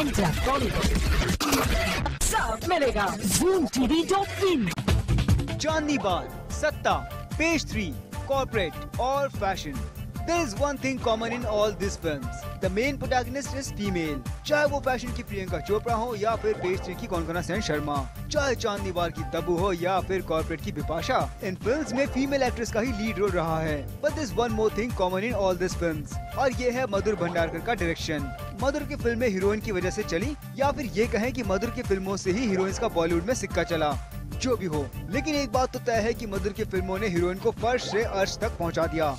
Intra साथ मिलेगा ZoomTV.in। Chandni bar, Satta, पेशत्री, कॉर्पोरेट और fashion. There is one thing common in all these films. The main protagonist is female. चाहे वो fashion की प्रियंका चोपड़ा हो या फिर पेशत्री की कोंकणा सेन शर्मा, चाहे चांदनी बाल की तबू हो या फिर कॉर्पोरेट की बिपाशा, इन फिल्म्स में फीमेल एक्ट्रेस का ही लीड रोल रहा है। But this one more thing common in all this films, और ये है मधुर भंडारकर का डायरेक्शन। मधुर की फिल्में हीरोइन की वजह से चली, या फिर ये कहें कि मधुर की फिल्मों से ही हीरोइंस का बॉलीवुड में सिक्का चला। जो भी हो, लेकिन एक बात तो तय है कि मधुर की फिल्मों ने हीरोइन को फर्श से अर्श तक पहुँचा दिया।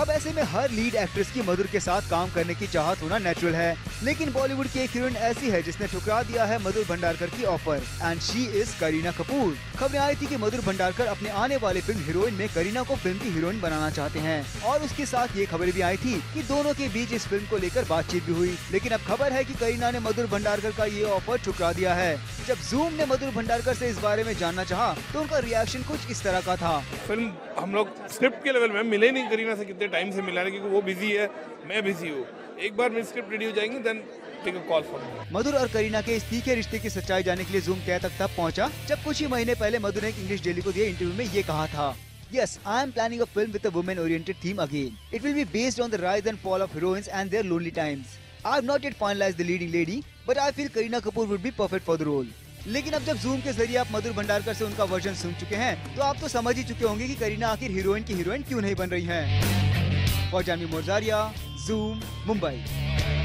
अब ऐसे में हर लीड एक्ट्रेस की मधुर के साथ काम करने की चाहत होना नेचुरल है, लेकिन बॉलीवुड की एक हीरोइन ऐसी है जिसने ठुकरा दिया है मधुर भंडारकर की offer, and she is Kareena Kapoor. खबरें आई थी कि मधुर भंडारकर अपने आने वाले फिल्म हीरोइन में करीना को फिल्म की हीरोइन बनाना चाहते हैं, और उसके साथ ये खबर भी आई थी कि दोनों के बीच इस फिल्म को लेकर बातचीत भी हुई। लेकिन अब खबर है कि करीना ने मधुर भंडारकर का ये ऑफर ठुकरा दिया है। जब ज़ूम ने मधुर भंडारकर से इस बारे में जानना चाहा तो उनका रिएक्शन कुछ इस तरह का था। फिल्म हम लोग स्क्रिप्ट के लेवल में मिले नहीं, करीना से कितने टाइम से मिला, क्योंकि वो बिजी है, मैं बिजी हूँ। एक बार मेरी स्क्रिप्ट रेडी हो जाएंगी, then take a call for me. Madhur और करीना के इस तीखे रिश्ते की सच्चाई जानने के लिए ज़ूम तय तक तब पहुँचा जब कुछ ही महीने पहले मधुर ने एक इंग्लिश डेली को दिए इंटरव्यू में ये कहा था, "Yes, I am planning a film with a women-oriented theme again. It will be based on the rise and fall of heroines and their lonely times. I have not yet finalized the leading lady, but I feel Kareena Kapoor would be perfect for the role." लेकिन अब जब zoom के जरिए आप मधुर भंडारकर से उनका version सुन चुके हैं तो आप तो समझ ही चुके होंगे कि करीना आखिर हीरोइन की हीरोइन क्यों नहीं बन रही है। फौजानी मोरजारिया, ज़ूम मुंबई।